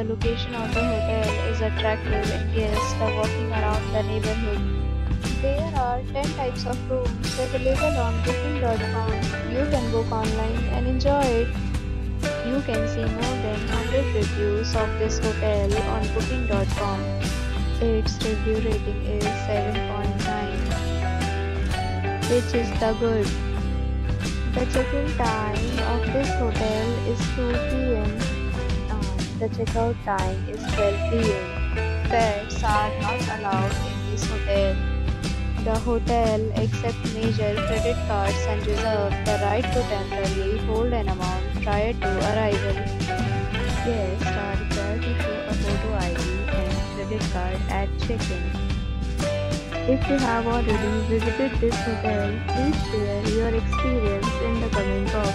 The location of the hotel is attractive and guests are walking around the neighborhood. There are 10 types of rooms available on booking.com. You can book online and enjoy it. You can see more than 100 reviews of this hotel on booking.com. Its review rating is 7.9, which is the good. The check-in time of this hotel is 2 p.m. The check-out time is 12 p.m. Pets are not allowed in this hotel. The hotel accepts major credit cards and reserves the right to temporarily hold an amount prior to arrival. Guests are required to show a photo ID and credit card at check-in. If you have already visited this hotel, please share your experience in the comment box.